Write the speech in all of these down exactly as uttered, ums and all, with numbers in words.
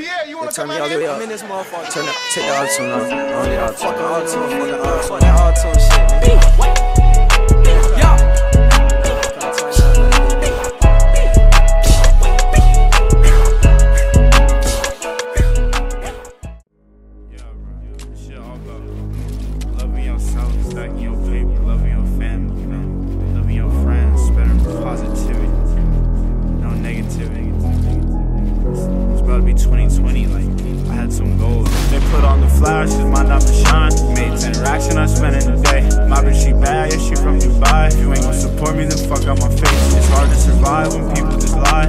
Yeah, you wanna turn me all the way up. Turn up, take the auto, man. On the auto, fucking auto, fucking auto, that auto shit, man. Yeah, bro. Shit all about loving yourself, stacking your paper, loving your family, you know, loving your friends, spreading positivity, no negativity. About to be twenty twenty, like, I had some goals. They put on the flowers, cause mine not for shine. Made ten racks and I spent in a day. My bitch, she bad, yeah, she from Dubai. If you ain't gon' support me, then fuck out my face. It's hard to survive when people just lie.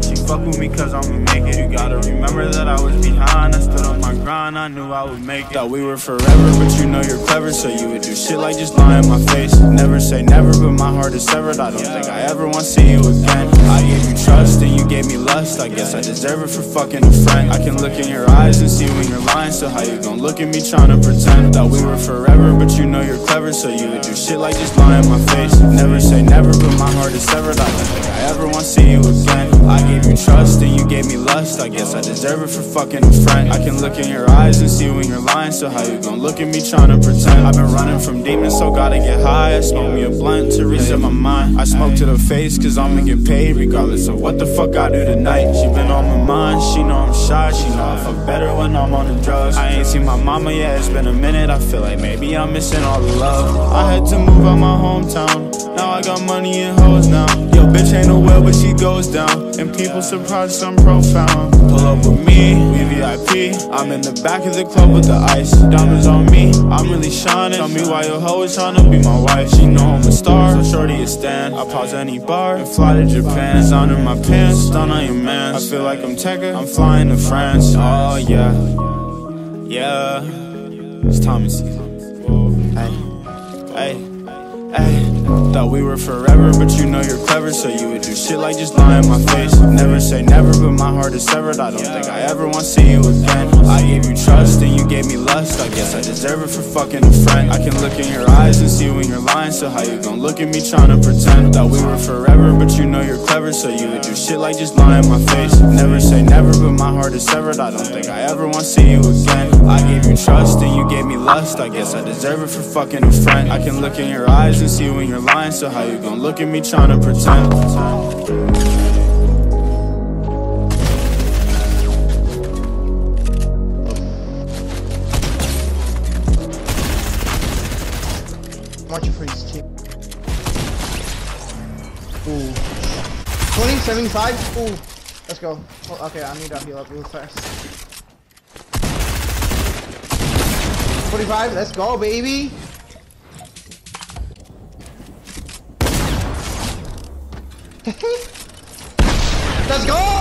She fuck with me cause I'ma make it. You gotta remember that I was behind. I stood on my grind, I knew I would make it. Thought we were forever, but you know you're clever, so you would do shit like just lie in my face. Never say never, but my heart is severed. I don't think I ever wanna see you again. I gave you trust and you gave me lust. I guess I deserve it for fucking a friend. I can look in your eyes and see when you're lying. So how you gon' look at me trying to pretend? Thought we were forever, but you know you're clever, so you would do shit like just lie in my face. Never say never, but my heart is severed. I don't think I ever wanna see you again. I gave you trust and you gave me lust. I guess I deserve it for fucking a friend. I can look in your eyes and see when you're lying. So how you gon' look at me trying to pretend? I've been running from demons, so gotta get high. I smoke me a blunt to reset my mind. I smoke to the face cause I'ma get paid regardless of what the fuck I do tonight. She been on my mind, she know I'm shy. She know I feel better when I'm on the drugs. I ain't seen my mama yet, it's been a minute. I feel like maybe I'm missing all the love. I had to move out my hometown. Now I got money and hoes now. Yo, bitch ain't no well, but she goes down. And people surprised I'm profound. Pull up with me, we V I P. I'm in the back of the club with the ice. Diamonds on me, I'm really shining. Tell me why your hoe is trying to be my wife. She know I'm a star, so shorty is stand. I pause any bar and fly to Japan. Down in my pants, down on your man. I feel like I'm Tekka, I'm flying to France. Oh yeah, yeah. It's Tommy Ice. Hey, hey. Ay, thought we were forever, but you know you're clever, so you would do shit like just lie in my face. Never say never, but my heart is severed. I don't think I ever wanna see you again. I gave you trust and you gave me lust. I guess I deserve it for fucking a friend. I can look in your eyes and see when you're lying. So how you gon' look at me trying to pretend? Thought we were forever, but you know you're clever, so you would do shit like just lie in my face. Never say never, but my heart is severed. I don't think I ever wanna see you again. I gave you trust and you gave me lust. I guess I deserve it for fucking a friend. I can look in your eyes and see when you're lying, so how you gon' look at me trying to pretend? Watch for his kick. Ooh. twenty, seventy-five? Ooh. Let's go. Oh, okay, I need to heal up real fast. forty-five, let's go, baby! Let's go!